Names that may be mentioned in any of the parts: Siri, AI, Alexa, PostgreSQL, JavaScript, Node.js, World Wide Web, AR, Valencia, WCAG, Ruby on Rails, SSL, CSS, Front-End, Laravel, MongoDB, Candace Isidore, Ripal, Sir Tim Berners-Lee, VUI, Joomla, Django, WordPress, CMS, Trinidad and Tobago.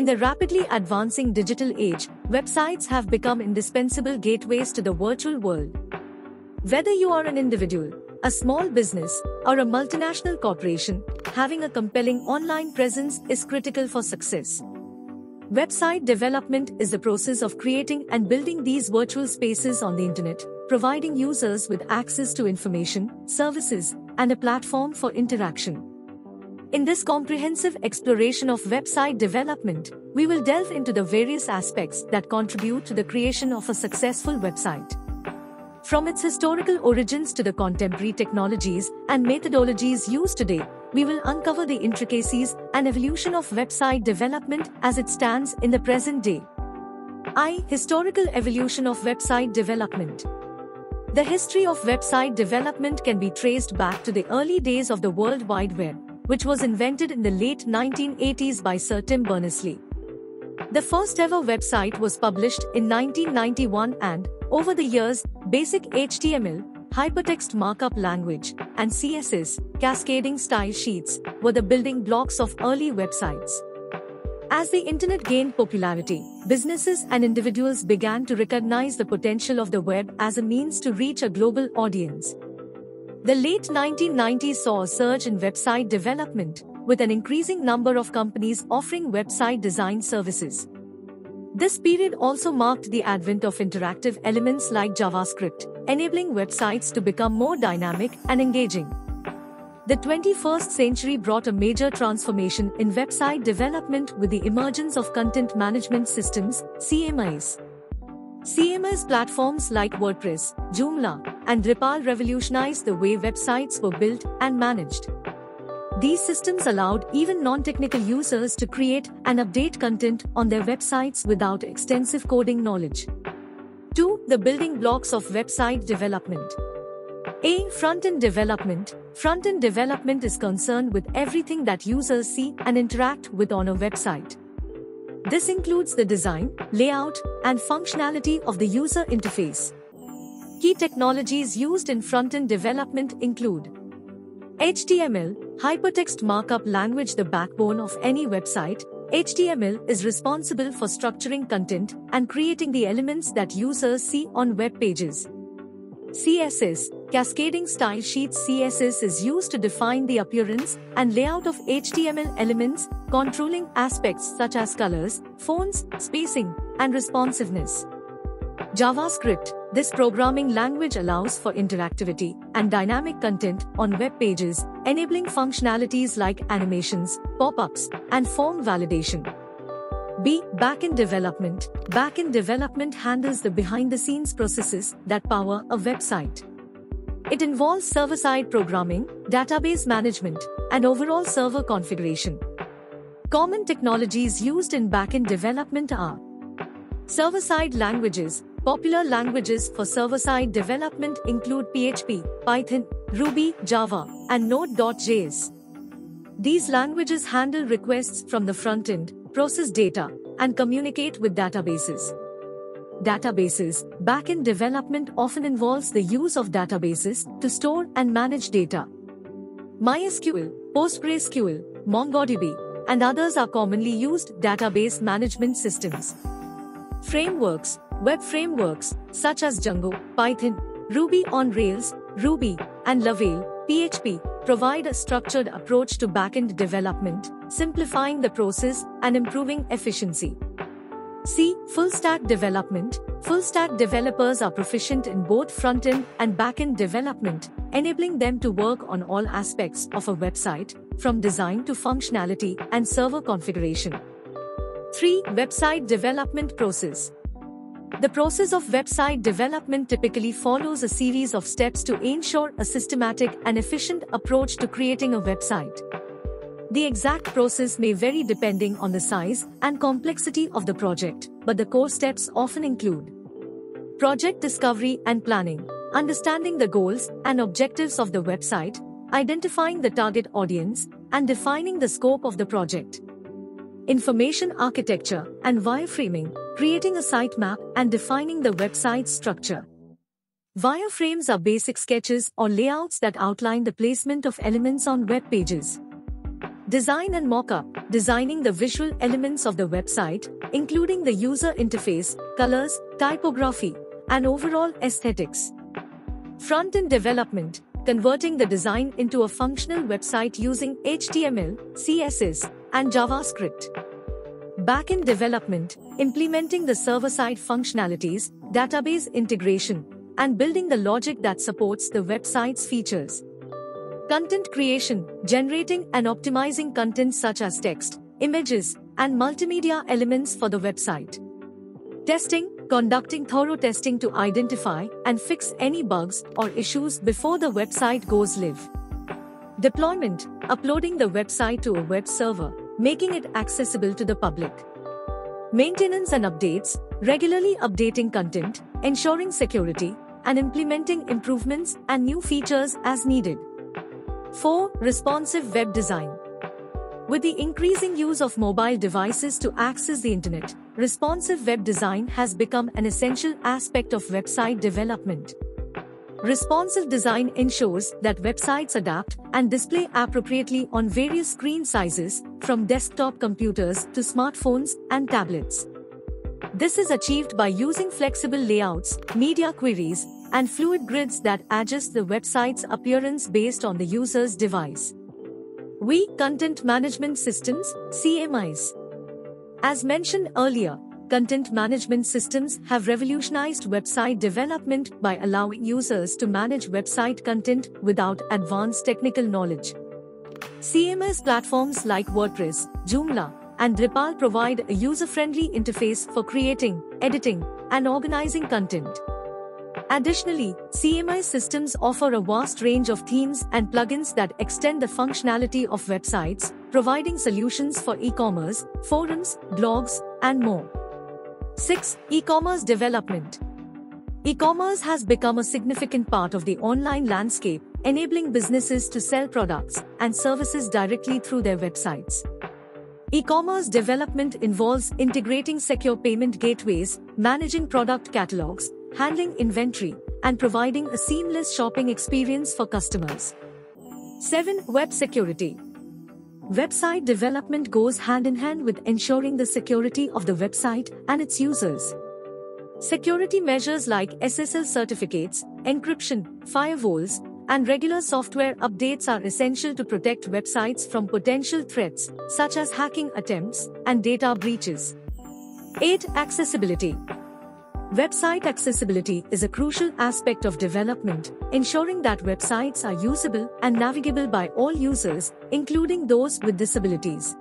In the rapidly advancing digital age, websites have become indispensable gateways to the virtual world. Whether you are an individual, a small business, or a multinational corporation, having a compelling online presence is critical for success. Website development is the process of creating and building these virtual spaces on the internet, providing users with access to information, services, and a platform for interaction. In this comprehensive exploration of website development, we will delve into the various aspects that contribute to the creation of a successful website. From its historical origins to the contemporary technologies and methodologies used today, we will uncover the intricacies and evolution of website development as it stands in the present day. Historical evolution of website development. The history of website development can be traced back to the early days of the World Wide Web, which was invented in the late 1980s by Sir Tim Berners-Lee. The first ever website was published in 1991 and, over the years, basic HTML, HyperText Markup Language, and CSS, Cascading Style Sheets, were the building blocks of early websites. As the internet gained popularity, businesses and individuals began to recognize the potential of the web as a means to reach a global audience. The late 1990s saw a surge in website development, with an increasing number of companies offering website design services. This period also marked the advent of interactive elements like JavaScript, enabling websites to become more dynamic and engaging. The 21st century brought a major transformation in website development with the emergence of content management systems, CMS. CMS platforms like WordPress, Joomla, and Ripal revolutionized the way websites were built and managed. These systems allowed even non-technical users to create and update content on their websites without extensive coding knowledge. 2. The building blocks of website development. A. Front-end development. Front-end development is concerned with everything that users see and interact with on a website. This includes the design, layout, and functionality of the user interface. Key technologies used in front-end development include HTML, Hypertext Markup Language, the backbone of any website. HTML is responsible for structuring content and creating the elements that users see on web pages. CSS, Cascading Style Sheets. CSS is used to define the appearance and layout of HTML elements, controlling aspects such as colors, fonts, spacing, and responsiveness. JavaScript. This programming language allows for interactivity and dynamic content on web pages, enabling functionalities like animations, pop-ups, and form validation. B. Backend development. Backend development handles the behind-the-scenes processes that power a website. It involves server-side programming, database management, and overall server configuration. Common technologies used in backend development are server-side languages. Popular languages for server-side development include PHP, Python, Ruby, Java, and Node.js. These languages handle requests from the front-end, process data, and communicate with databases. Backend development often involves the use of databases to store and manage data. MySQL, PostgreSQL, MongoDB, and others are commonly used database management systems. Frameworks. Web frameworks, such as Django, Python, Ruby on Rails, Ruby, and Laravel, PHP, provide a structured approach to backend development, simplifying the process and improving efficiency. C. Full-stack development. Full-stack developers are proficient in both front-end and back-end development, enabling them to work on all aspects of a website, from design to functionality and server configuration. 3. Website development process. The process of website development typically follows a series of steps to ensure a systematic and efficient approach to creating a website. The exact process may vary depending on the size and complexity of the project, but the core steps often include project discovery and planning, understanding the goals and objectives of the website, identifying the target audience, and defining the scope of the project. Information architecture and wireframing, creating a sitemap and defining the website's structure. Wireframes are basic sketches or layouts that outline the placement of elements on web pages. Design and mockup, designing the visual elements of the website, including the user interface, colors, typography, and overall aesthetics. Front-end development, converting the design into a functional website using HTML, CSS, and JavaScript. Back-end development, implementing the server-side functionalities, database integration, and building the logic that supports the website's features. Content creation, generating and optimizing content such as text, images, and multimedia elements for the website. Testing, conducting thorough testing to identify and fix any bugs or issues before the website goes live. Deployment, uploading the website to a web server, making it accessible to the public. Maintenance and updates, regularly updating content, ensuring security, and implementing improvements and new features as needed. 4. Responsive web design. With the increasing use of mobile devices to access the internet, responsive web design has become an essential aspect of website development. Responsive design ensures that websites adapt and display appropriately on various screen sizes, from desktop computers to smartphones and tablets. This is achieved by using flexible layouts, media queries, and fluid grids that adjust the website's appearance based on the user's device. Content Management Systems, CMS. As mentioned earlier, content management systems have revolutionized website development by allowing users to manage website content without advanced technical knowledge. CMS platforms like WordPress, Joomla, and Ripal provide a user-friendly interface for creating, editing, and organizing content. Additionally, CMS systems offer a vast range of themes and plugins that extend the functionality of websites, providing solutions for e-commerce, forums, blogs, and more. 6. E-commerce development. E-commerce has become a significant part of the online landscape, enabling businesses to sell products and services directly through their websites. E-commerce development involves integrating secure payment gateways, managing product catalogs, handling inventory, and providing a seamless shopping experience for customers. 7. Web security. Website development goes hand in hand with ensuring the security of the website and its users. Security measures like SSL certificates, encryption, firewalls, and regular software updates are essential to protect websites from potential threats, such as hacking attempts and data breaches. 8. Accessibility. Website accessibility is a crucial aspect of development, ensuring that websites are usable and navigable by all users, including those with disabilities.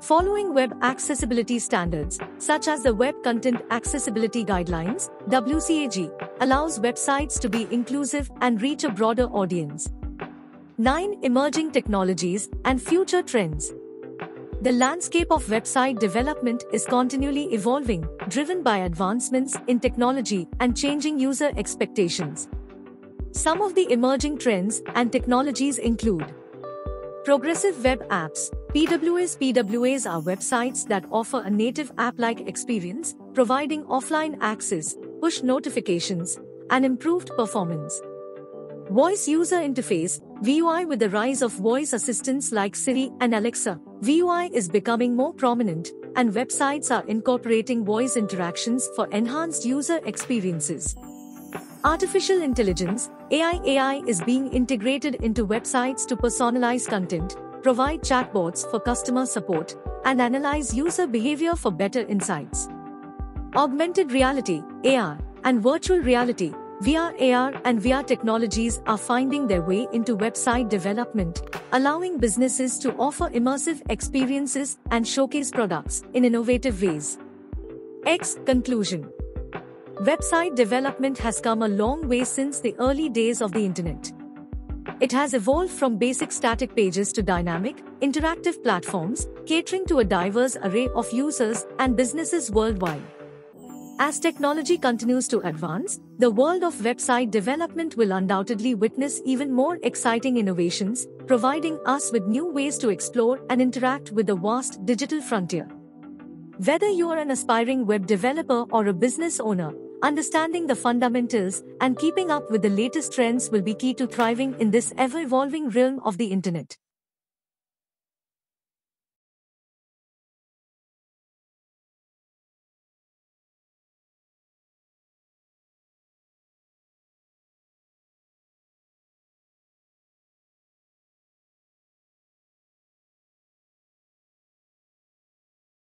Following web accessibility standards, such as the Web Content Accessibility Guidelines, WCAG, allows websites to be inclusive and reach a broader audience. 9. Emerging technologies and future trends. The landscape of website development is continually evolving, driven by advancements in technology and changing user expectations. Some of the emerging trends and technologies include progressive web apps. PWAs are websites that offer a native app-like experience, providing offline access, push notifications, and improved performance. Voice user interface, VUI. With the rise of voice assistants like Siri and Alexa, VUI is becoming more prominent, and websites are incorporating voice interactions for enhanced user experiences. Artificial intelligence, AI is being integrated into websites to personalize content, provide chatbots for customer support, and analyze user behavior for better insights. Augmented reality, AR, and virtual reality, VR, AR, and VR technologies are finding their way into website development, allowing businesses to offer immersive experiences and showcase products in innovative ways. Conclusion. Website development has come a long way since the early days of the internet. It has evolved from basic static pages to dynamic, interactive platforms, catering to a diverse array of users and businesses worldwide. As technology continues to advance, the world of website development will undoubtedly witness even more exciting innovations, providing us with new ways to explore and interact with the vast digital frontier. Whether you are an aspiring web developer or a business owner, understanding the fundamentals and keeping up with the latest trends will be key to thriving in this ever-evolving realm of the internet.